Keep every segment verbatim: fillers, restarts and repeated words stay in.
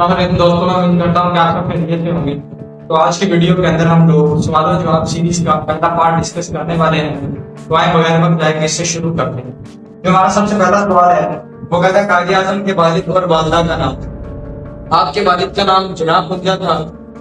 दोस्तों, मैं उम्मीद करता हूँ कि आप सब खैरियत से होंगे। तो आज की वीडियो के अंदर हम लोग सवालों जवाब सीरीज का पहला पार्ट डिस्कस करने वाले हैं। तो आए बगैर वक्त जाएंगे, इससे शुरू करते हैं। जो हमारा सबसे पहला सवाल है वो कहता है काजी आजम के वालिद और वालदा का नाम। आपके वालिद का नाम जनाब मुंजा था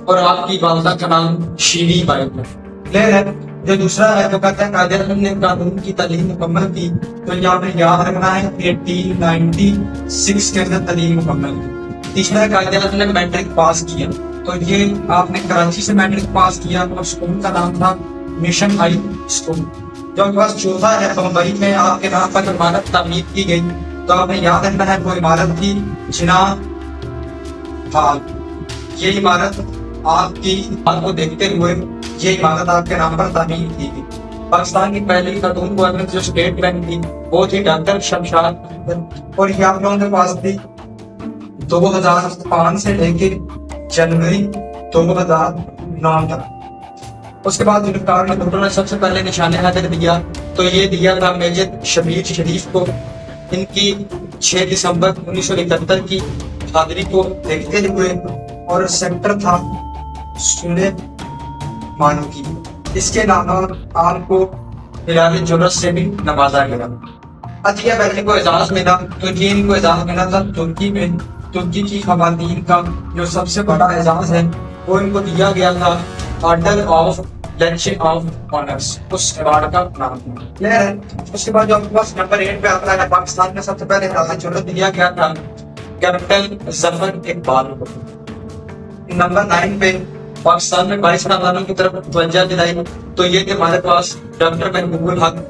और आपकी वालदा का नाम शीरी बाई था। क्लियर है। जो दूसरा है तो कहता है काजी आजम ने कानून की तालीम मुकम्मल की। तो यहाँ पे याद रखना है एटीन नाइनटी सिक्स के अंदर तालीम मुकम्मल की। तीसरा काजी आजम ने मैट्रिक पास किया। तो ये आपने कराची से मैट्रिक पास किया और स्कूल का नाम था मिशन हाई स्कूल। जो आपके पास चौथा है बम्बई में आपके नाम पर इमारत तामीर की गई। तो आपने याद रखना है वो इमारत थी जनाब बाग। ये इमारत आपकी बात को देखते हुए ये इमारत आपके नाम पर तामीर की गई। पाकिस्तान की पहली खातून गवर्नर जो स्टेट बैंक थी वो थी डॉक्टर शमशाद। और ये आप लोगों के पास थी दो हजार पांच से लेके जनवरी दो हजार नौ तक। उसके बाद गिरफ्तार ने सबसे पहले निशाने हाजिर दिया। तो ये दिया था मेजर शबीर शरीफ को। इनकी छह दिसंबर उन्नीस सौ इकहत्तर की हाजिरी को देखते हुए और सेक्टर था सुने मानू की। इसके अलावा आपको हिलाल जुरस से भी नवाजा गया। अतिया बैली को एजाज मिला। तो ये इनको एजाज मिला था तुर्की में। तुर्की की खवातीन का जो सबसे बड़ा एजाज है वो इनको दिया गया था ऑर्डर ऑफ लेंच ऑफ ऑनर्स। उस अवार्ड का नाम क्लियर है। उसके बाद जो आपके पास नंबर एट पे आता है पाकिस्तान में सबसे पहले राजा चुनौत दिया गया था कैप्टन जफर इकबाल को। नंबर नाइन पे पाकिस्तान में बाईस खानदानों की तरफ तवज्जो दिलाई। तो ये थे हमारे पास डॉक्टर महबूब उल हक।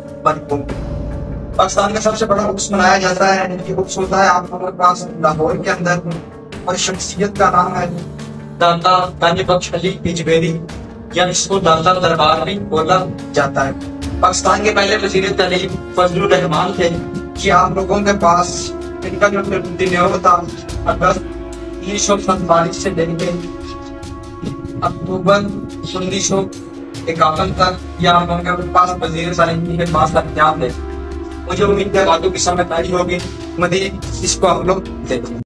पाकिस्तान का सबसे बड़ा उर्स मनाया जाता है। इनकी उर्स होता है आप लोगों के पास लाहौर के अंदर। और शख्सियत का नाम है दाता कानी बख्श अली पिजबेरी या इसको दाता दरबार भी बोला जाता है। पाकिस्तान के पहले वजीर तालीम फजलुर रहमान थे कि आप लोगों के पास इनका जो दिनों था अगस्त उन्नीस सौ सैंतालीस से लेके अक्टूबर उन्नीस सौ इक्यावन तक ये आप लोगों के पास वजीर तालीम के पास लख्तियार थे। मुझे उम्मीद है बातों की समझ आई होगी। मदीद इसको आप लोग देखें।